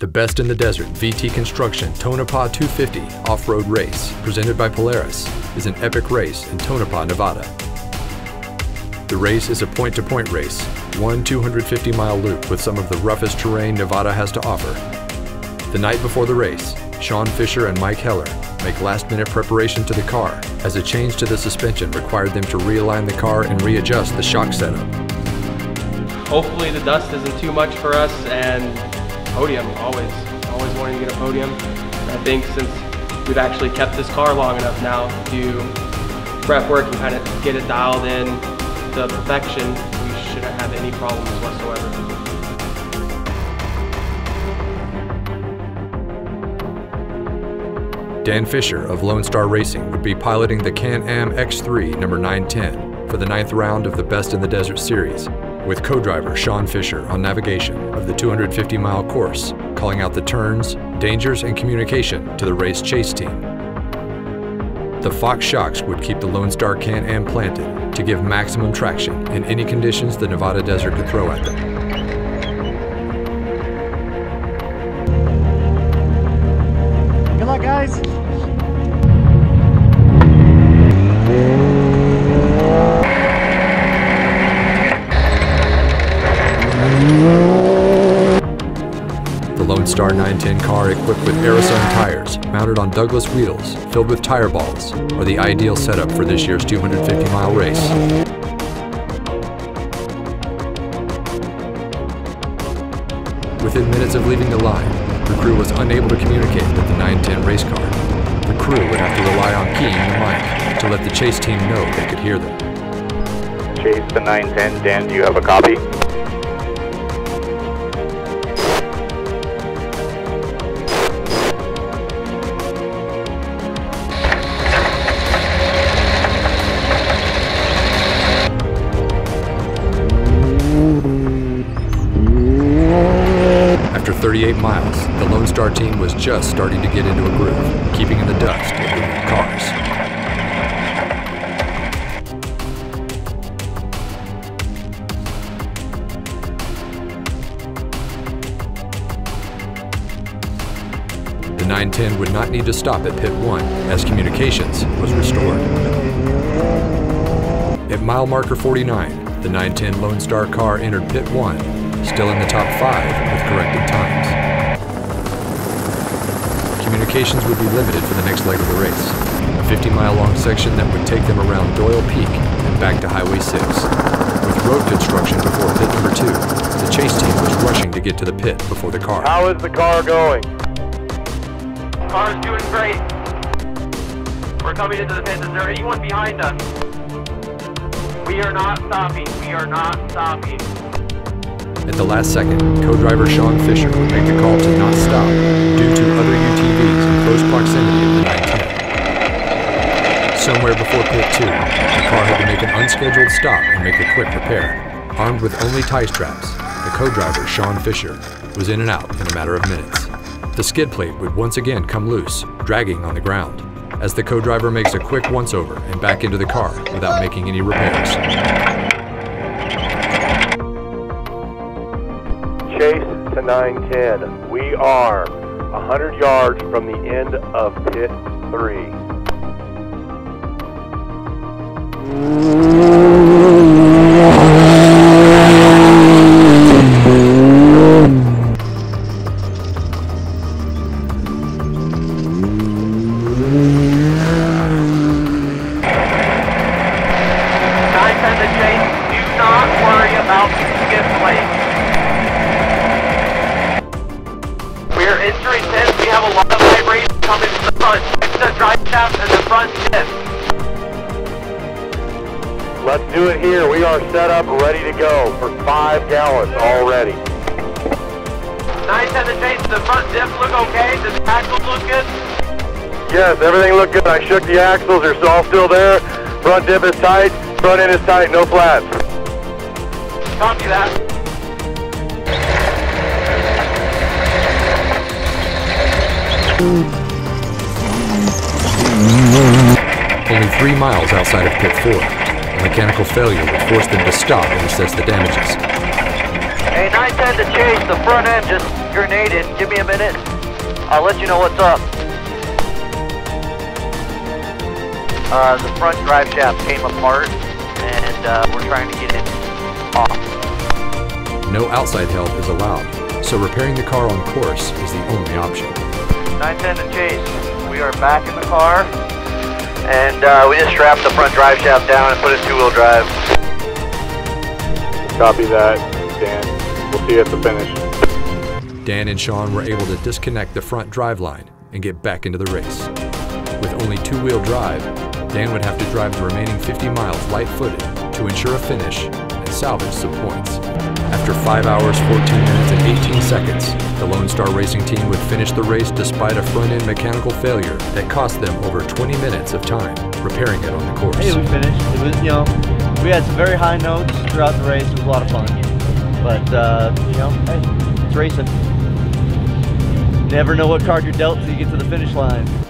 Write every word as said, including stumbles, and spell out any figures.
The Best in the Desert V T Construction Tonopah two fifty off-road race, presented by Polaris, is an epic race in Tonopah, Nevada. The race is a point-to-point race, one two hundred fifty mile loop with some of the roughest terrain Nevada has to offer. The night before the race, Shawn Fisher and Mike Heller make last-minute preparation to the car, as a change to the suspension required them to realign the car and readjust the shock setup. Hopefully the dust isn't too much for us, and podium, always, always wanting to get a podium. I think since we've actually kept this car long enough now to prep work and kind of get it dialed in to perfection, we shouldn't have any problems whatsoever. Dan Fisher of Lone Star Racing would be piloting the Can-Am X three number nine ten for the ninth round of the Best in the Desert series, with co-driver Shawn Fisher on navigation of the two hundred fifty mile course, calling out the turns, dangers, and communication to the race chase team. The Fox Shocks would keep the Lone Star Can-Am planted to give maximum traction in any conditions the Nevada desert could throw at them. The Lone Star nine ten car, equipped with Arisun tires mounted on Douglas wheels filled with tire balls, are the ideal setup for this year's two hundred fifty mile race. Within minutes of leaving the line, the crew was unable to communicate with the nine ten race car. The crew would have to rely on keying the mic to let the chase team know they could hear them. Chase the nine ten, Dan, do you have a copy? thirty-eight miles, the Lone Star team was just starting to get into a groove, keeping in the dust of the cars. The nine ten would not need to stop at pit one, as communications was restored. At mile marker forty-nine, the nine ten Lone Star car entered pit one, still in the top five with corrected times. Communications would be limited for the next leg of the race, a fifty mile long section that would take them around Doyle Peak and back to Highway six. With road construction before pit number two, the chase team was rushing to get to the pit before the car. How is the car going? Car's doing great. We're coming into the pit. Is there anyone behind us? We are not stopping. We are not stopping. At the last second, co-driver Shawn Fisher would make the call to not stop due to other U T Vs in close proximity of the nine ten. Somewhere before pit two, the car had to make an unscheduled stop and make a quick repair. Armed with only tie straps, the co-driver Shawn Fisher was in and out in a matter of minutes. The skid plate would once again come loose, dragging on the ground, as the co-driver makes a quick once-over and back into the car without making any repairs. Chase to nine ten. We are one hundred yards from the end of pit three. nine ten to Chase. Do not worry about the skid plate. Entering pit, we have a lot of vibration coming from the front. Fix the drive shaft and the front tip. Let's do it here. We are set up, ready to go for five gallons already. nine ten to Chase, does the front diff look okay? Does the axles look good? Yes, everything looked good. I shook the axles, they're all still there. Front diff is tight, front end is tight, no flats. Copy that. Only three miles outside of pit four, a mechanical failure would force them to stop and assess the damages. Hey, nine ten to Chase, the front end just grenade in. Give me a minute. I'll let you know what's up. Uh, the front drive shaft came apart, and uh, we're trying to get it off. No outside help is allowed, so repairing the car on course is the only option. nine ten to chase. We are back in the car, and uh, we just strapped the front drive shaft down and put it two-wheel drive. Copy that, Dan. We'll see you at the finish. Dan and Shawn were able to disconnect the front drive line and get back into the race. With only two-wheel drive, Dan would have to drive the remaining fifty miles light-footed to ensure a finish and salvage some points. After five hours, fourteen minutes, and eighteen seconds, the Lone Star Racing team would finish the race despite a front-end mechanical failure that cost them over twenty minutes of time repairing it on the course. Hey, we finished. It was, you know, we had some very high notes throughout the race. It was a lot of fun. But, uh, you know, hey, it's racing. You never know what card you're dealt until you get to the finish line.